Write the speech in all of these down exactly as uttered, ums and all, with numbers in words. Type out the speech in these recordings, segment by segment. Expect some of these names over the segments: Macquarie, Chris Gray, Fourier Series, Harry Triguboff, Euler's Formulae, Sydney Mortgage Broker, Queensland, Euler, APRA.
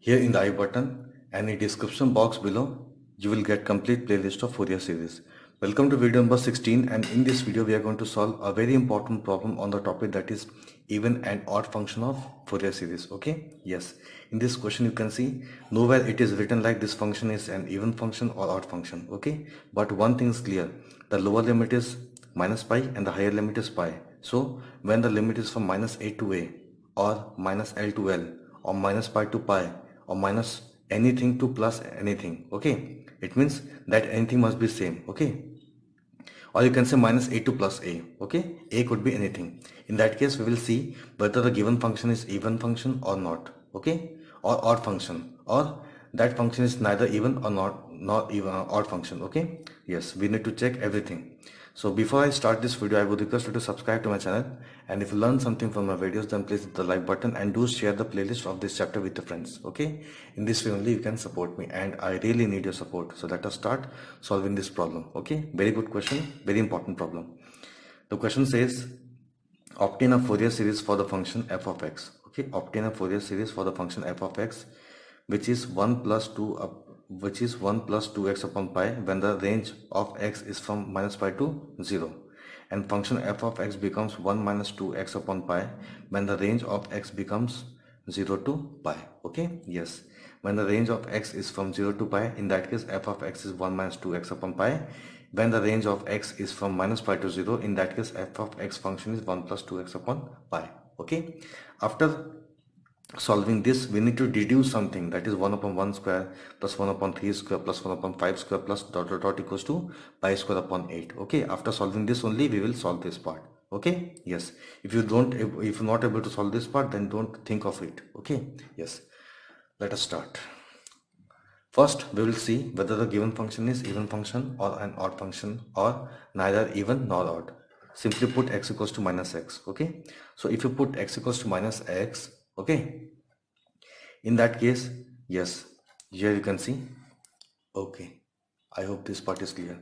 Here in the I button and in description box below, you will get complete playlist of Fourier series. Welcome to video number sixteen, and in this video we are going to solve a very important problem on the topic, that is even and odd function of Fourier series. Okay, yes, in this question you can see nowhere it is written like this function is an even function or odd function. Okay, but one thing is clear, the lower limit is minus pi and the higher limit is pi. So when the limit is from minus a to a, or minus l to l, or minus pi to pi, or minus anything to plus anything, okay, it means that anything must be same. Okay, or you can say minus a to plus a. Okay, a could be anything. In that case we will see whether the given function is even function or not, okay, or odd function, or that function is neither even or not not even odd function. Okay, yes, we need to check everything. So before I start this video, I would request you to subscribe to my channel, and if you learn something from my videos, then please hit the like button and do share the playlist of this chapter with your friends. Okay, in this way only you can support me, and I really need your support. So let us start solving this problem. Okay, very good question, very important problem. The question says obtain a Fourier series for the function f of x. Okay, obtain a Fourier series for the function f of x, which is one plus two up which is one plus two x upon pi when the range of x is from minus pi to zero, and function f of x becomes one minus two x upon pi when the range of x becomes zero to pi. Okay, yes, when the range of x is from zero to pi, in that case f of x is one minus two x upon pi. When the range of x is from minus pi to zero, in that case f of x function is one plus two x upon pi. Okay, after solving this we need to deduce something, that is one upon one square plus one upon three square plus one upon five square plus dot dot dot equals to pi square upon eight. Okay, after solving this only we will solve this part. Okay, yes, if you don't if you're not able to solve this part, then don't think of it. Okay, yes, let us start. First we will see whether the given function is even function or an odd function, or neither even nor odd. Simply put x equals to minus x. Okay, so if you put x equals to minus x, okay, in that case, yes, here you can see. Okay, I hope this part is clear.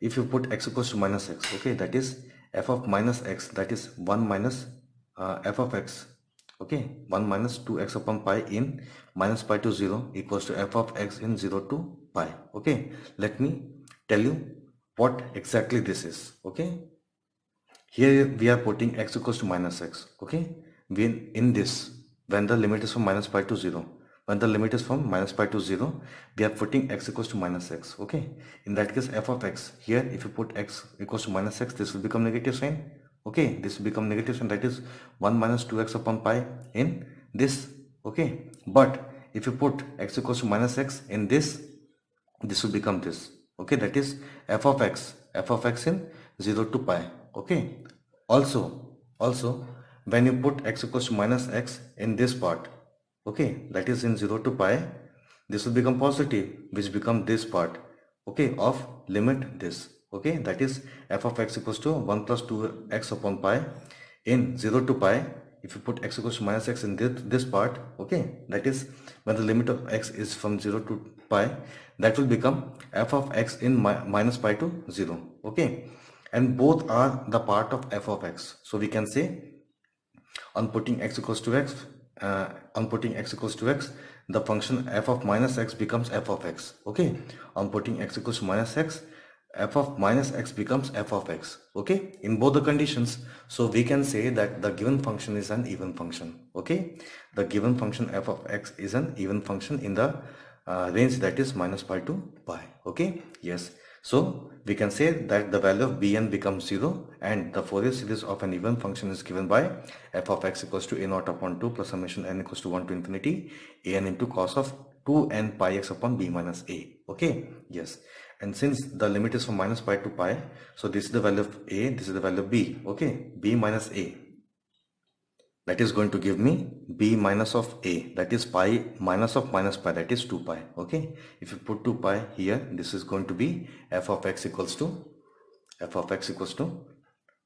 If you put x equals to minus x, okay, that is f of minus x, that is one minus f of x, okay, one minus two x upon pi in minus pi to zero equals to f of x in zero to pi. Okay, let me tell you what exactly this is. Okay, here we are putting x equals to minus x. Okay, when in this, when the limit is from minus pi to zero, when the limit is from minus pi to zero, we are putting x equals to minus x. Okay, in that case f of x, here if you put x equals to minus x, this will become negative sign. Okay, this will become negative sign, that is one minus two x upon pi in this. Okay, but if you put x equals to minus x in this, this will become this. Okay, that is f of x, f of x in zero to pi. Okay, also also when you put x equals to minus x in this part, okay, that is in zero to pi, this will become positive, which become this part, okay, of limit this. Okay, that is f of x equals to one plus two x upon pi in zero to pi. If you put x equals to minus x in this, this part, okay, that is when the limit of x is from zero to pi, that will become f of x in mi minus pi to zero. Okay, and both are the part of f of x. So we can say, on putting x equals to x, uh, on putting x equals to x, the function f of minus x becomes f of x. Okay, on putting x equals to minus x, f of minus x becomes f of x. Okay, in both the conditions, so we can say that the given function is an even function. Okay, the given function f of x is an even function in the uh, range that is minus pi to pi. Okay, yes. So we can say that the value of bn becomes zero, and the Fourier series of an even function is given by f of x equals to a naught upon two plus summation n equals to one to infinity a n into cos of two n pi x upon b minus a. Okay, yes, and since the limit is from minus pi to pi, so this is the value of a, this is the value of b. Okay, b minus a, that is going to give me b minus of a, that is pi minus of minus pi, that is two pi. Okay, if you put two pi here, this is going to be f of x equals to f of x equals to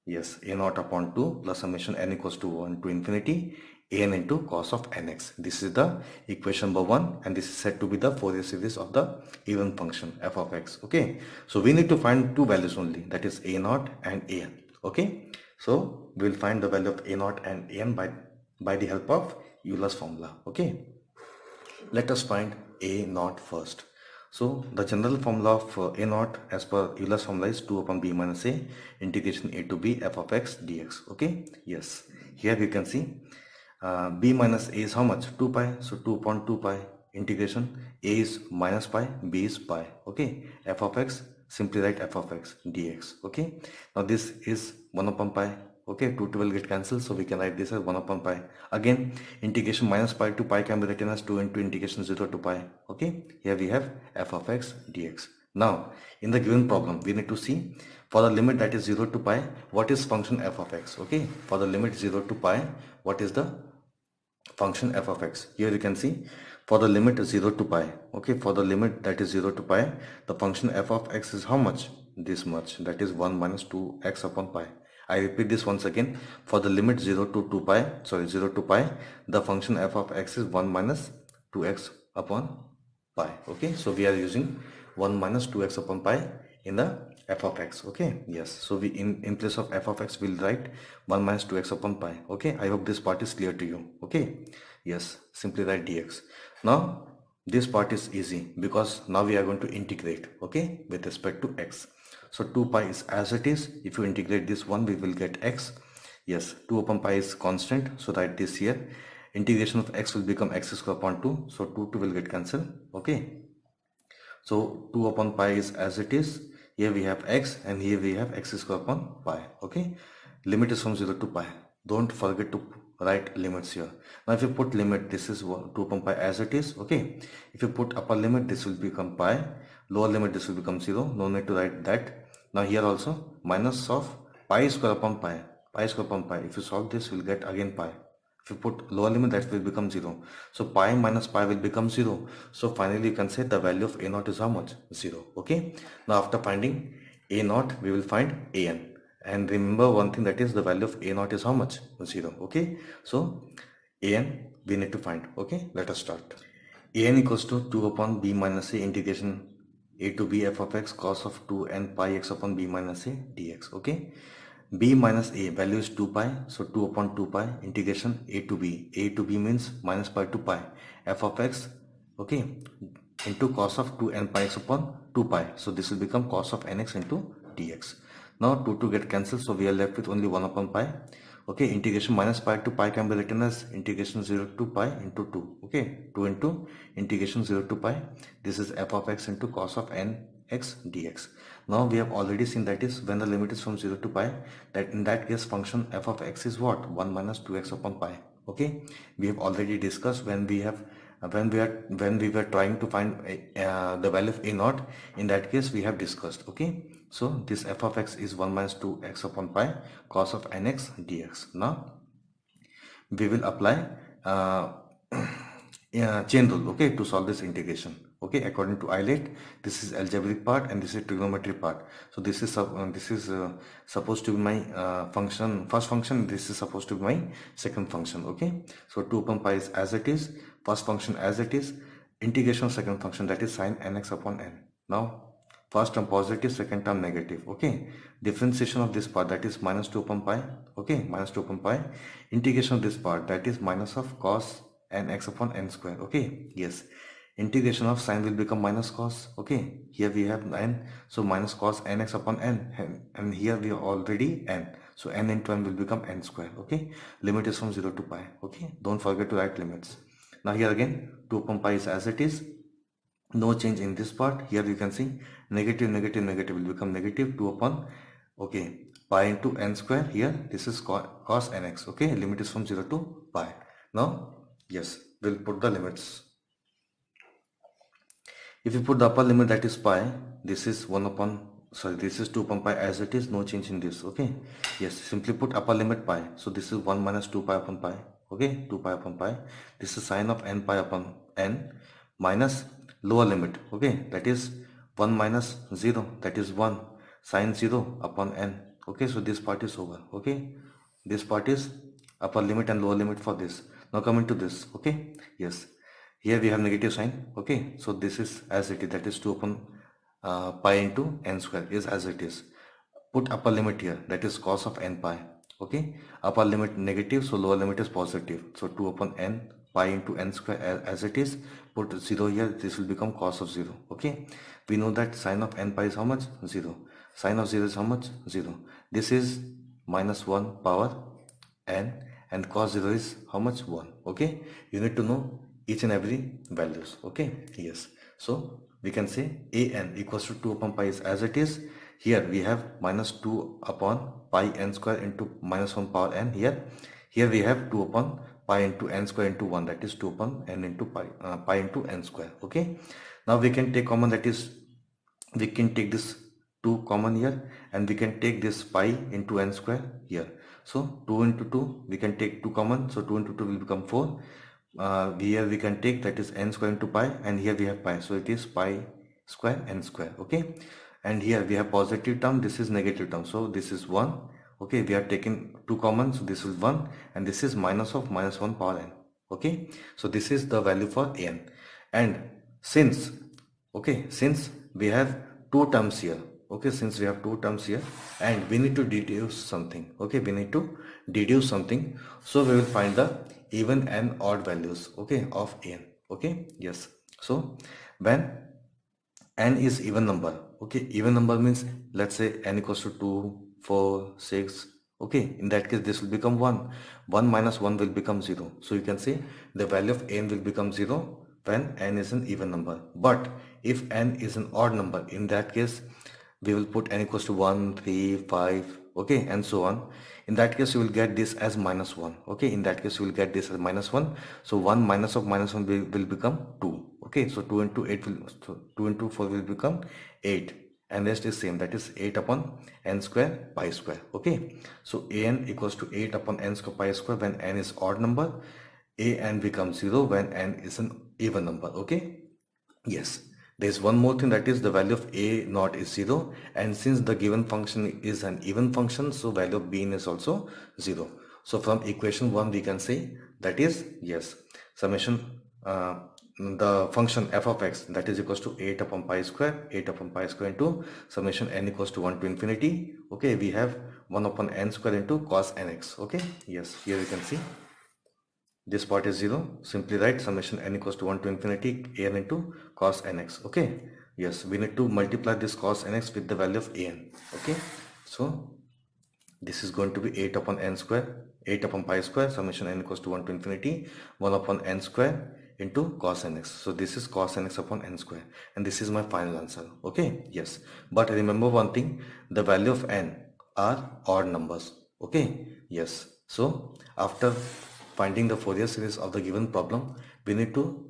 yes a naught upon two plus summation n equals to one to infinity a n into cos of nx. This is the equation number one, and this is said to be the Fourier series of the even function f of x. Okay, so we need to find two values only, that is a naught and a n. Okay, so we will find the value of a naught and a n by by the help of Euler's formula. Okay, let us find a naught first. So the general formula of uh, a naught as per Euler's formula is two upon b minus a integration a to b f of x dx. Okay, yes, here you can see uh, b minus a is how much? two pi. So two upon two pi integration, a is minus pi, b is pi. Okay, f of x, simply write f of x dx. Okay, now this is one upon pi. Okay, two to will get cancelled, so we can write this as one upon pi. Again, integration minus pi to pi can be written as two into integration zero to pi. Okay, here we have f of x dx. Now, in the given problem, we need to see for the limit that is zero to pi, what is function f of x? Okay, for the limit zero to pi, what is the function f of x? Here you can see for the limit zero to pi. Okay, for the limit that is zero to pi, the function f of x is how much? This much, that is one minus two x upon pi. I repeat this once again. For the limit zero to two pi, sorry zero to pi, the function f of x is one minus two x upon pi. Okay, so we are using one minus two x upon pi in the f of x. Okay, yes. So we in in place of f of x will write one minus two x upon pi. Okay, I hope this part is clear to you. Okay, yes. Simply write dx. Now this part is easy because now we are going to integrate. Okay, with respect to x. So two pi is as it is. If you integrate this one, we will get x. Yes, two upon pi is constant, so write this here. Integration of x will become x square upon two, so two two will get cancelled. Okay, so two upon pi is as it is. Here we have x and here we have x square upon pi. Okay, limit is from zero to pi. Don't forget to write limits here. Now if you put limit, this is two upon pi as it is. Okay, if you put upper limit, this will become pi. Lower limit, this will become zero. No need to write that. Now here also minus of pi square upon pi, pi square upon pi. If you solve this, we'll get again pi. If you put lower limit, that will become zero. So pi minus pi will become zero. So finally you can say the value of a naught is how much? Zero. Okay, now after finding a naught, we will find a n. And remember one thing, that is the value of a naught is how much? Zero. Okay, so a n we need to find. Okay, let us start. A n equals to two upon b minus a integration a to b f of x cos of two and pi x upon b minus a dx. Okay, b minus a value is two pi, so two upon two pi integration a to b, a to b means minus pi to pi, f of x, okay, into cos of two and pi x upon two pi, so this will become cos of nx into dx. Now two to get cancelled, so we are left with only one upon pi. Okay, integration minus pi to pi can be written as integration zero to pi into two. Okay, two into integration zero to pi, this is f of x into cos of n x dx. Now we have already seen, that is when the limit is from zero to pi, that in that case function f of x is what? one minus two x upon pi. Okay, we have already discussed when we have when we are when we were trying to find uh, the value of a naught. In that case we have discussed. Okay, so this f of x is one minus two x upon pi cos of nx dx. Now we will apply uh, uh, chain rule, okay, to solve this integration. Okay, according to Eilert, this is algebraic part and this is trigonometry part. So this is uh, this is uh, supposed to be my uh, function, first function. This is supposed to be my second function. Okay, so two upon pi is as it is, first function as it is, integration of second function, that is sine nx upon n. Now first term positive, second term negative. Okay, differentiation of this part, that is minus two upon pi. Okay, minus two upon pi, integration of this part, that is minus of cos and x upon n square. Okay, yes, integration of sine will become minus cos. Okay, here we have n, so minus cos nx upon n, and here we are already n, so n into n will become n square. Okay, limit is from zero to pi. Okay, don't forget to write limits. Now here again two upon pi is as it is, no change in this part. Here you can see negative negative negative will become negative two upon, okay, pi into n square. Here this is cos nx. Okay, limit is from zero to pi. Now yes, we'll put the limits. If you put the upper limit, that is pi, this is one upon, sorry, this is two upon pi as it is, no change in this. Okay, yes, simply put upper limit pi, so this is one minus two pi upon pi. Okay, two pi upon pi, this is sine of n pi upon n, minus lower limit, okay, that is one minus zero, that is one, sine zero upon n. Okay, so this part is over. Okay, this part is upper limit and lower limit for this. Now coming to this. Okay, yes, here we have negative sign. Okay, so this is as it is, that is two upon uh, pi into n square is as it is. Put upper limit here, that is cos of n pi. Okay, upper limit negative, so lower limit is positive, so two upon n pi into n square as, as it is. Put zero here, this will become cos of zero. Okay, we know that sine of n pi is how much? Zero. Sine of zero is how much? Zero. This is minus one power n, and cos zero is how much? One. Okay, you need to know each and every values. Okay, yes. So we can say a n equals to two upon pi is as it is. Here we have minus two upon pi n square into minus one power n. Here, here we have two upon pi into n square into one, that is two upon n into pi, uh, pi into n square. Okay. Now we can take common, that is, we can take this two common here, and we can take this pi into n square here. So two into two, we can take two common, so two into two will become four. Uh, here we can take, that is, n square into pi, and here we have pi, so it is pi square n square. Okay, and here we have positive term, this is negative term, so this is one. Okay, we have taken two common, so this is one, and this is minus of minus one power n. Okay, so this is the value for n. And since, okay, since we have two terms here, okay, since we have two terms here, and we need to deduce something. Okay, we need to deduce something, so we will find the even and odd values, okay, of n. Okay, yes. So when n is even number, okay, even number means, let's say n equals to two, four, six, okay, in that case this will become one. one minus one will become zero. So you can say the value of n will become zero when n is an even number. But if n is an odd number, in that case we will put n equals to one, three, five, okay, and so on. In that case you will get this as minus one. Okay, in that case you will get this as minus one. So one minus of minus one will, will become two. Okay, so two into eight will, so two into four will become eight, and rest is same, that is eight upon n square pi square. Okay, so a n equals to eight upon n square pi square when n is odd number. A n becomes zero when n is an even number. Okay, yes. There is one more thing, that is the value of a naught is zero, and since the given function is an even function, so value of b n is also zero. So from equation one we can say, that is, yes, summation uh, the function f of x, that is equals to eight upon pi square, eight upon pi square into summation n equals to one to infinity. Okay, we have one upon n square into cos nx. Okay, yes, here you can see this part is zero. Simply write summation n equals to one to infinity a n into cos nx. Okay, yes, we need to multiply this cos nx with the value of a n. Okay, so this is going to be eight upon n square, eight upon pi square, summation n equals to one to infinity, one upon n square into cos nx. So this is cos nx upon n square, and this is my final answer. Okay, yes, but remember one thing, the value of n are odd numbers. Okay, yes, so after finding the Fourier series of the given problem, we need to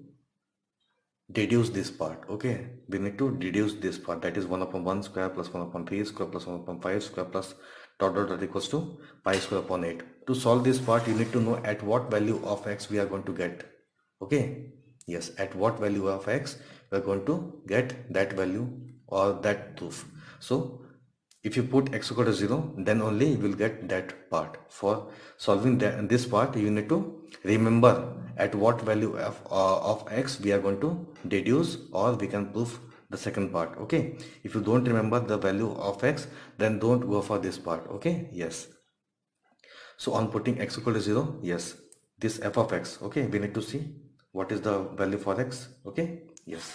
deduce this part. Okay, we need to deduce this part, that is one upon one square plus one upon three square plus one upon five square plus dot dot dot equals to pi square upon eight. To solve this part, you need to know at what value of x we are going to get. Okay, yes, at what value of x we are going to get that value or that proof. So if you put x equal to zero, then only you will get that part. For solving that, this part, you need to remember at what value f uh, of x we are going to deduce, or we can prove the second part. Okay, if you don't remember the value of x, then don't go for this part. Okay, yes. So on putting x equal to zero, yes, this f of x, okay, we need to see what is the value for x. Okay, yes,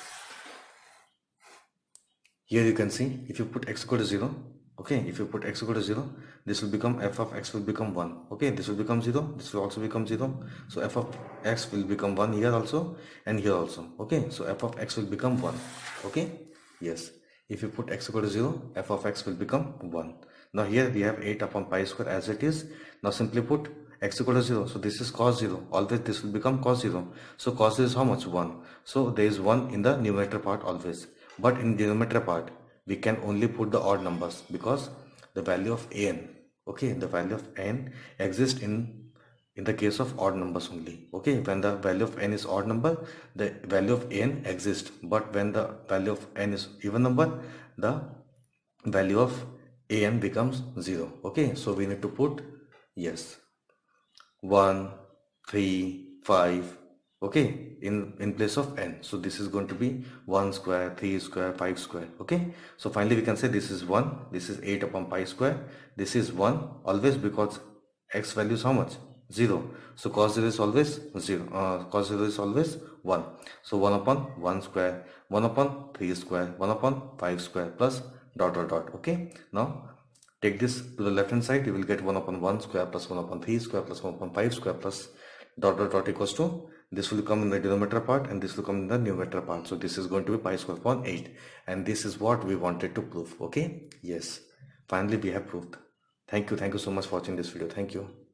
here you can see, if you put x equal to zero, okay, if you put x equal to zero, this will become f of x will become one. Okay, this will become zero, this will also become zero. So f of x will become one here also, and here also. Okay, so f of x will become one. Okay, yes, if you put x equal to zero, f of x will become one. Now here we have eight upon pi square as it is. Now simply put x equal to zero, so this is cos zero, always this will become cos zero. So cos zero is how much? one. So there is one in the numerator part always, but in denominator part we can only put the odd numbers, because the value of n, okay, the value of n exists in in the case of odd numbers only. Okay, when the value of n is odd number, the value of n exists, but when the value of n is even number, the value of an becomes zero. Okay, so we need to put, yes, one, three, five, okay, in in place of n. So this is going to be one square, three square, five square. Okay, so finally we can say this is one, this is eight upon pi square, this is one always, because x value is how much? zero. So cos zero is always zero. Uh, cos zero is always one. So one upon one square, one upon three square, one upon five square plus dot dot dot. Okay. Now take this to the left hand side. You will get one upon one square plus one upon three square plus one upon five square plus dot dot dot equals to. This will come in the denominator part and this will come in the numerator part. So this is going to be pi square upon eight. And this is what we wanted to prove. Okay. Yes. Finally, we have proved. Thank you. Thank you so much for watching this video. Thank you.